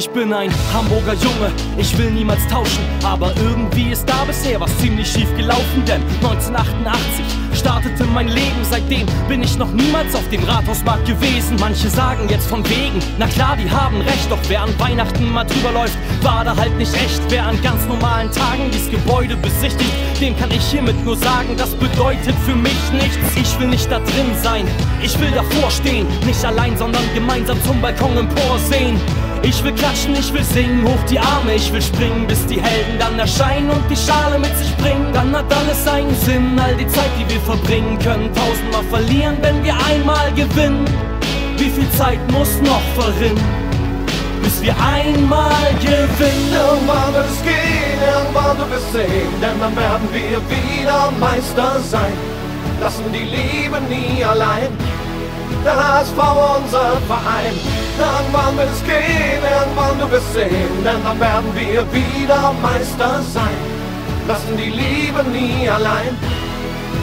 Ich bin ein Hamburger Junge, ich will niemals tauschen, aber irgendwie ist da bisher was ziemlich schief gelaufen, denn 1988 startete mein Leben, seitdem bin ich noch niemals auf dem Rathausmarkt gewesen. Manche sagen jetzt von wegen, na klar, die haben recht, doch wer an Weihnachten mal drüber läuft, war da halt nicht echt. Wer an ganz normalen Tagen dieses Gebäude besichtigt, dem kann ich hiermit nur sagen, das bedeutet für mich nichts. Ich will nicht da drin sein, ich will davor stehen, nicht allein, sondern gemeinsam zum Balkon emporsehen. Ich will klatschen, ich will singen, hoch die Arme, ich will springen, bis die Helden dann erscheinen und die Schale mit sich bringen. Dann hat alles einen Sinn, all die Zeit, die wir verbringen, können tausendmal verlieren, wenn wir einmal gewinnen. Wie viel Zeit muss noch verrinnen, bis wir einmal gewinnen? Irgendwann wird es gehen, irgendwann wird es sehen, denn dann werden wir wieder Meister sein. Lassen die Liebe nie allein, der HSV unser Verein. Irgendwann wird es gehen, irgendwann du wirst sehen, denn dann werden wir wieder Meister sein. Lassen die Liebe nie allein,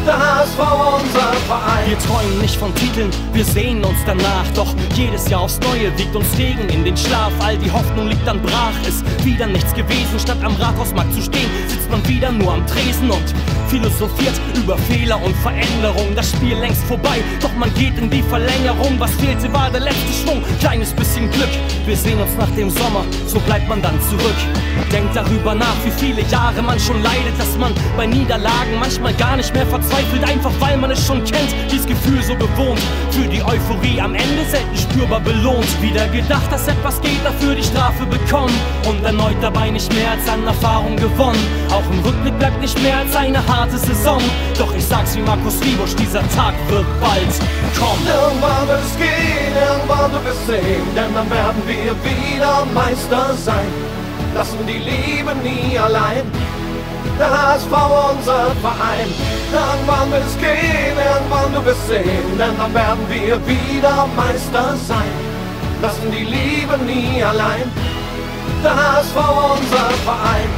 der HSV unser Verein. Wir träumen nicht von Titeln, wir sehen uns danach, doch jedes Jahr aufs Neue wiegt uns Regen in den Schlaf. All die Hoffnung liegt dann brach, ist wieder nichts gewesen. Statt am Rathausmarkt zu stehen, sitzt man wieder nur am Tresen und philosophiert über Fehler und Veränderung. Das Spiel längst vorbei, doch man geht in die Verlängerung. Was fehlte, war der letzte Schwung, kleines bisschen Glück. Wir sehen uns nach dem Sommer, so bleibt man dann zurück. Denkt darüber nach, wie viele Jahre man schon leidet, dass man bei Niederlagen manchmal gar nicht mehr verzweifelt, einfach weil man es schon kennt, dieses Gefühl so gewohnt. Für die Euphorie am Ende selten spürbar belohnt. Wieder gedacht, dass etwas geht, dafür die Strafe bekommen und erneut dabei nicht mehr als an Erfahrung gewonnen. Auch im Rückblick bleibt nicht mehr als eine harte Saison, doch ich sag's wie Markus Liebusch, dieser Tag wird bald kommen. Irgendwann wird es gehen, irgendwann wird es sehen, denn dann werden wir wieder Meister sein. Lassen die Liebe nie allein, der HSV unser Verein. Irgendwann wird es gehen, irgendwann wird es sehen, denn dann werden wir wieder Meister sein. Lassen die Liebe nie allein, der HSV unser Verein.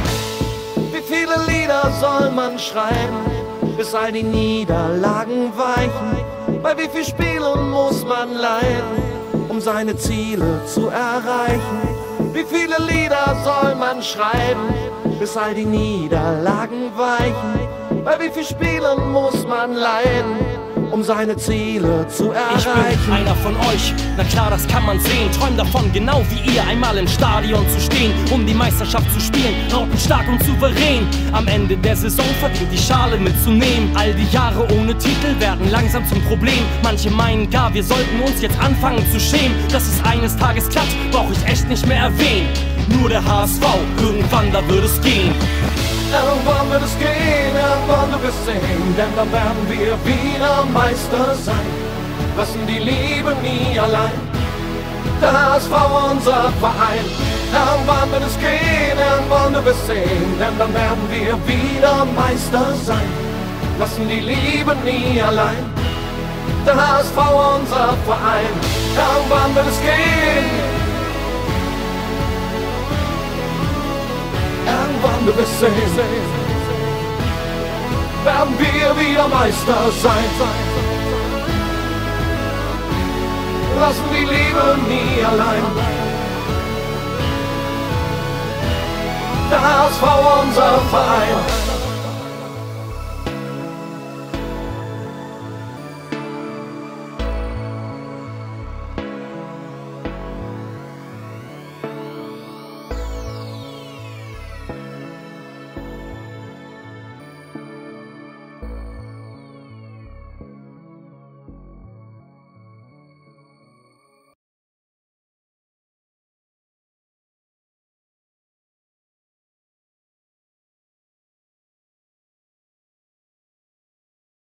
Wie viele Lieder soll man schreiben, bis all die Niederlagen weichen? Bei wie viel Spielen muss man leiden, um seine Ziele zu erreichen? Wie viele Lieder soll man schreiben, bis all die Niederlagen weichen? Bei wie viel Spielen muss man leiden, um seine Ziele zu erreichen? Ich bin einer von euch, na klar, das kann man sehen. Träum davon, genau wie ihr, einmal im Stadion zu stehen, um die Meisterschaft zu spielen, rautenstark und souverän. Am Ende der Saison verdient die Schale mitzunehmen. All die Jahre ohne Titel werden langsam zum Problem. Manche meinen gar, wir sollten uns jetzt anfangen zu schämen. Dass es eines Tages klappt, brauche ich echt nicht mehr erwähnen. Nur der HSV, irgendwann, da wird es gehen. Irgendwann wird es gehen, irgendwann du wirst sehen, denn dann werden wir wieder Meister sein. Lassen die Liebe nie allein, der HSV unser Verein. Irgendwann wird es gehen, irgendwann du wirst sehen, denn dann werden wir wieder Meister sein. Lassen die Liebe nie allein, der HSV unser Verein. Irgendwann wird es gehen, irgendwann wird es sehen, werden wir wieder Meister sein. Lassen die Liebe nie allein, der HSV unser Verein.